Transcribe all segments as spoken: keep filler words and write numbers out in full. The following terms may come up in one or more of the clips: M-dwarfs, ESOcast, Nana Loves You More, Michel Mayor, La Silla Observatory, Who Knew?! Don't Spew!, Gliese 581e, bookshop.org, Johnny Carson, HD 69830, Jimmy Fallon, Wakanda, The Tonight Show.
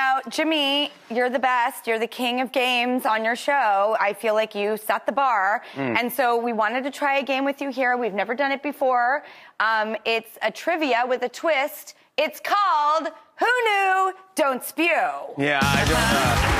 Now, Jimmy, you're the best. You're the king of games on your show. I feel like you set the bar. Mm. And so we wanted to try a game with you here. We've never done it before. Um, it's a trivia with a twist. It's called Who Knew? Don't Spew. Yeah, I don't uh,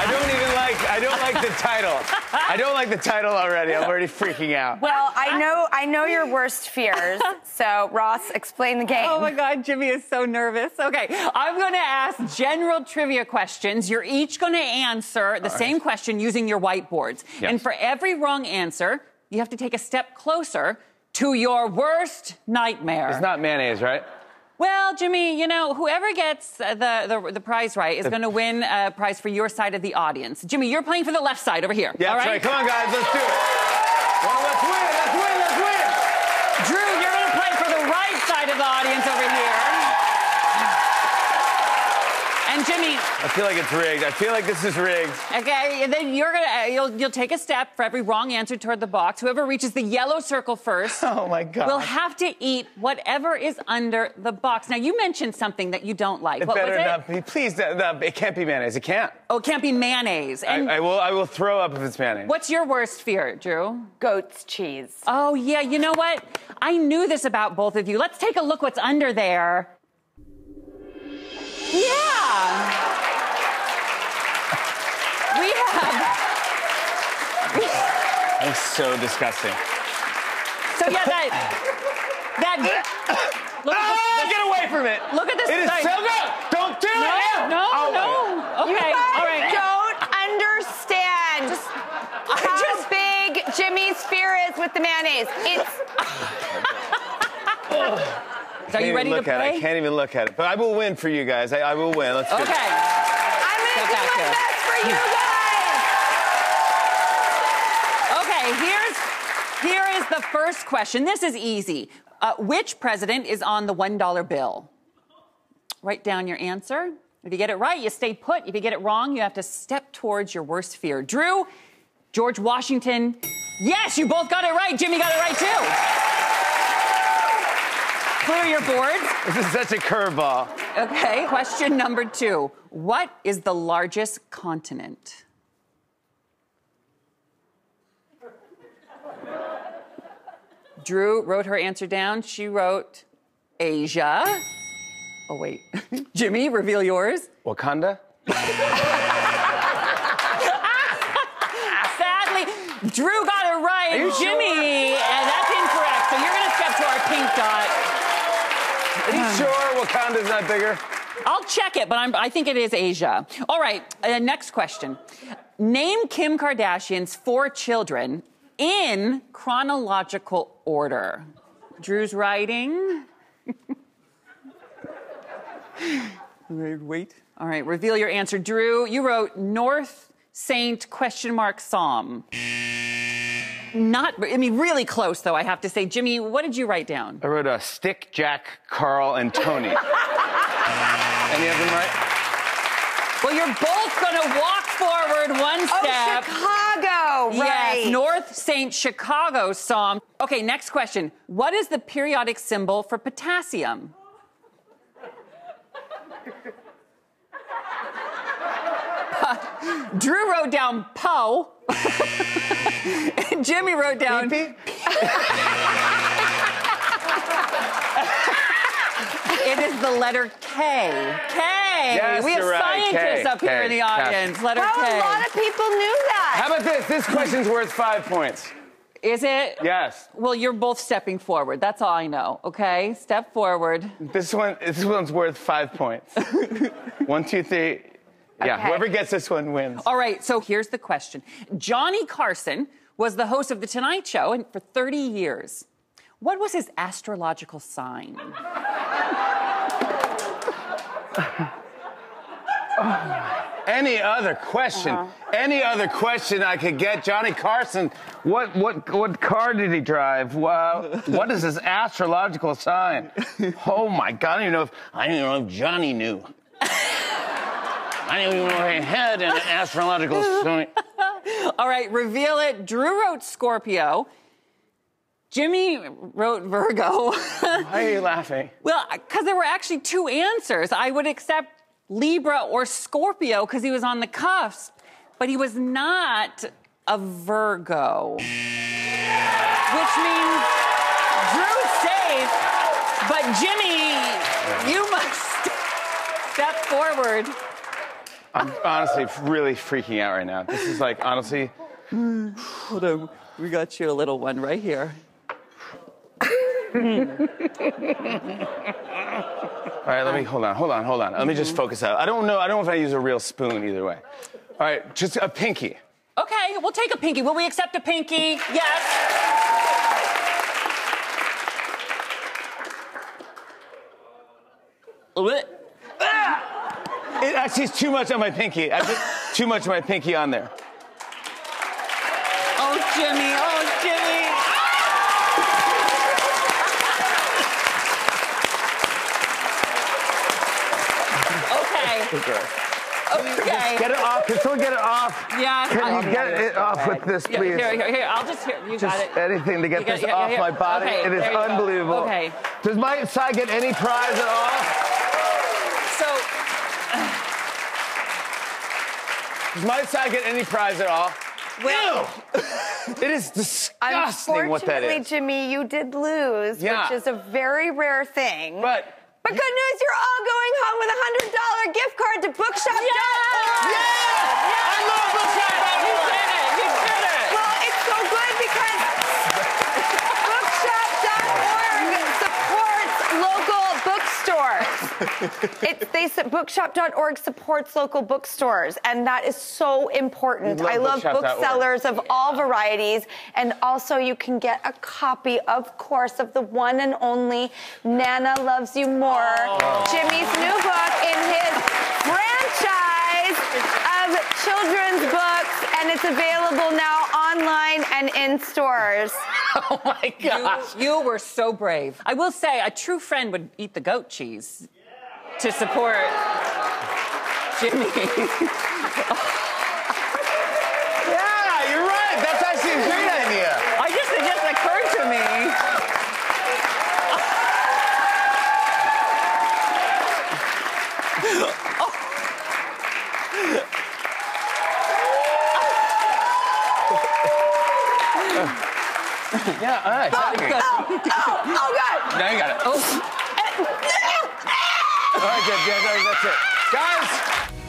I don't even like I don't like the title. I don't like the title already. I'm already freaking out. Well, I know I know your worst fears. So, Ross, explain the game. Oh my God, Jimmy is so nervous. Okay, I'm going to ask general trivia questions. You're each going to answer the All same right. question using your whiteboards. Yes. And for every wrong answer, you have to take a step closer to your worst nightmare. It's not mayonnaise, right? Well, Jimmy, you know, whoever gets the, the, the prize right is going to win a prize for your side of the audience. Jimmy, you're playing for the left side over here. Yeah, all that's right? right. Come on, guys, let's do it. Well, let's win, let's win, let's win. Drew, you're going to play for the right side of the audience over here. And Jimmy, I feel like it's rigged. I feel like this is rigged. Okay, and then you're gonna you'll you'll take a step for every wrong answer toward the box. Whoever reaches the yellow circle first, oh my God, will have to eat whatever is under the box. Now you mentioned something that you don't like. It what better was it? Not be, please, that, that, it can't be mayonnaise. It can't. Oh, it can't be mayonnaise. And I, I will I will throw up if it's mayonnaise. What's your worst fear, Drew? Goat's cheese. Oh yeah, you know what? I knew this about both of you. Let's take a look what's under there. Yeah! We have... That's so disgusting. So, yeah, that... that... Look at this, ah, this, get away from it! Look at this... It is so good! Don't do no, it! No, no, oh, no! Okay, all right. You guys don't understand just, how just... big Jimmy's fear is with the mayonnaise. It's... oh. Are you ready to play? I can't even look at it. But I will win for you guys. I, I will win. Let's do it. Okay. I'm going to do my best for you guys. Okay, here's, here is the first question. This is easy. Uh, which president is on the one dollar bill? Write down your answer. If you get it right, you stay put. If you get it wrong, you have to step towards your worst fear. Drew, George Washington. Yes, you both got it right. Jimmy got it right, too. Clear your board. This is such a curveball. Okay, question number two. What is the largest continent? Drew wrote her answer down. She wrote Asia. Oh, wait. Jimmy, reveal yours. Wakanda? Sadly, Drew got it right. Are you Jimmy, sure? And that's incorrect. So you're going to step to our pink dot. Are you sure Wakanda's not bigger? I'll check it, but I'm, I think it is Asia. All right, uh, next question. Name Kim Kardashian's four children in chronological order. Drew's writing. Wait. All right, reveal your answer. Drew, you wrote North Saint question mark Psalm. Not, I mean, really close, though, I have to say. Jimmy, what did you write down? I wrote a Stick, Jack, Carl, and Tony. Any of them right? Well, you're both going to walk forward one step. Oh, Chicago, right. Yes, North Saint Chicago Psalm. Okay, next question. What is the periodic symbol for potassium? uh, Drew wrote down Po. And Jimmy wrote down... Pee-pee? It is the letter K. K! Yes, we have right. scientists K, up K, here K, in the audience. K. Letter How K. A lot of people knew that. How about this? This question's worth five points. Is it? Yes. Well, you're both stepping forward. That's all I know, okay? Step forward. This one, this one's worth five points. One, two, three... Yeah, okay. Whoever gets this one wins. All right, so here's the question. Johnny Carson was the host of The Tonight Show and for thirty years. What was his astrological sign? Oh, any other question? Uh-huh. Any other question I could get? Johnny Carson, what what what car did he drive? Wow. What is his astrological sign? Oh my God, I don't even know if I don't even know if Johnny knew. I didn't even know I had an astrological sign. All right, reveal it. Drew wrote Scorpio. Jimmy wrote Virgo. Why are you laughing? Well, because there were actually two answers. I would accept Libra or Scorpio because he was on the cusp, but he was not a Virgo. Which means Drew's safe, but Jimmy, you must step forward. I'm honestly really freaking out right now. This is like, honestly... Hold on, we got you a little one right here. All right, let me, hold on, hold on, hold on. Let mm-hmm. me just focus out. I don't know, I don't know if I use a real spoon either way. All right, just a pinky. Okay, we'll take a pinky. Will we accept a pinky? Yes. Ah! It actually is too much on my pinky. I put too much of my pinky on there. Oh, Jimmy, oh, Jimmy. Okay. Okay. Get it off. Can someone get it off? Yeah. Can you get it off with this, please? Here, here, here. I'll just, here, you got it. Anything to get this off my body. It is unbelievable. Okay. Does my side get any prize at all? So. Does my side get any prize at all? Well, it is disgusting what that is. Unfortunately, Jimmy, you did lose, yeah. which is a very rare thing. But. But good news, you're all going home with a hundred dollar gift card to bookshop dot org. Yes! Yes! Yes! I love bookshop dot org. You did it! You did it! Well, it's so good because bookshop dot org supports local bookstores. It, they bookshop dot org supports local bookstores, and that is so important. Love I love booksellers of all varieties, and also you can get a copy, of course, of the one and only Nana Loves You More, oh. Jimmy's new book in his franchise of children's books, and it's available now online and in stores. Oh my gosh. You, you were so brave. I will say, a true friend would eat the goat cheese. To support Jimmy. Yeah, you're right. That's actually a great idea. I just, it just occurred to me. Oh. Yeah, all right. Oh, oh, oh, oh, God. Now you got it. Oh. All right, good, yeah, that's it. Guys!